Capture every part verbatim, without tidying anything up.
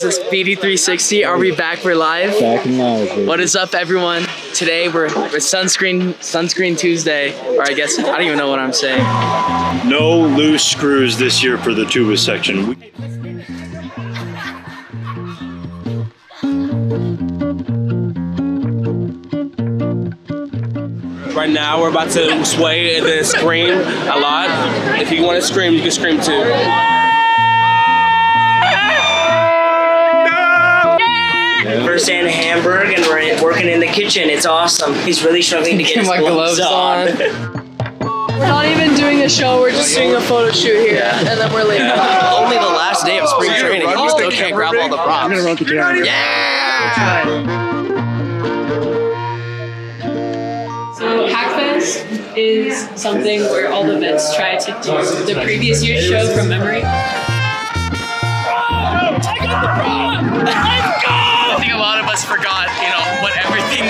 This is B D three sixty. Are we back? We're live. Back in live, baby. What is up, everyone? Today we're with sunscreen sunscreen Tuesday, or I guess I don't even know what I'm saying. No loose screws this year for the tuba section. We Right now, we're about to sway and then scream a lot. If you want to scream, you can scream too. First day in Hamburg, and we're in, working in the kitchen. It's awesome. He's really struggling to get his gloves on. We're not even doing a show. We're just doing a photo shoot here, yeah. And then we're leaving. Yeah. Only the last day of spring oh, training. You still can't grab all the props. You're gonna run the camera. Yeah. So Hackfest is something where all the vets try to do the previous year's show from memory. Oh, take off the prop. Let's go. I think a lot of us forgot, you know, what everything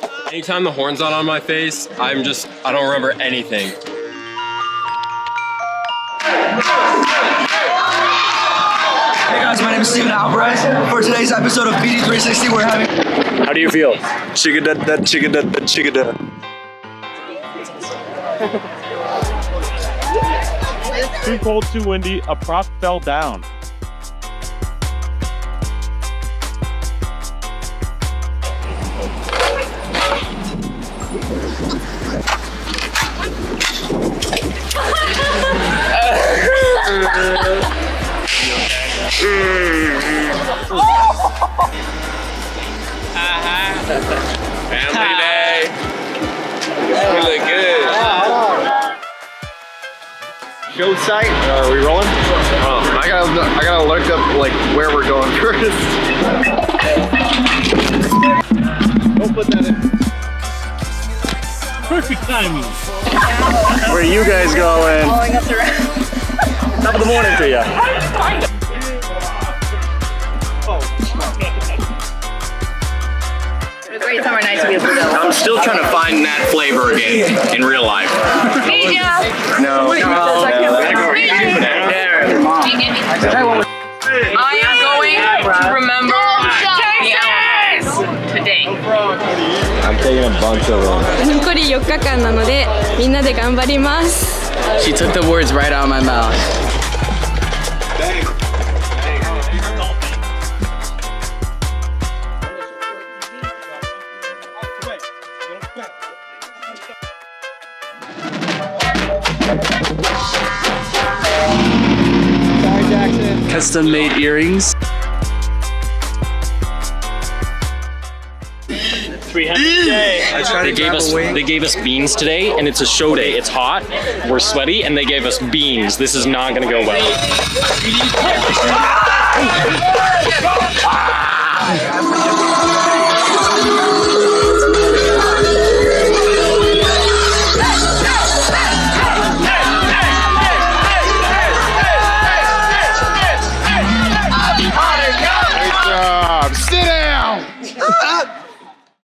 was. Anytime the horn's not on my face, I'm just, I don't remember anything. Hey guys, my name is Stephen Alvarez. For today's episode of B D three sixty, we're having... How do you feel? Chicka da da chicka da da chicka da. Too cold, too windy, a prop fell down. Uh-huh. Family day. We look good. Show site. Uh, are we rolling? Oh, I gotta, I gotta look up like where we're going first. Don't put that in. Perfect timing. Where are you guys going? Following us around. Top of the morning to ya. Great summer night to be able to go. I'm still trying to find that flavor again in real life. Media. No. No. I am going to remember the hours today. I'm taking a bunch of them. She took the words right out of my mouth. Custom made earrings. They gave us they gave us beans today, and it's a show day. It's hot, we're sweaty, and they gave us beans. This is not gonna go well.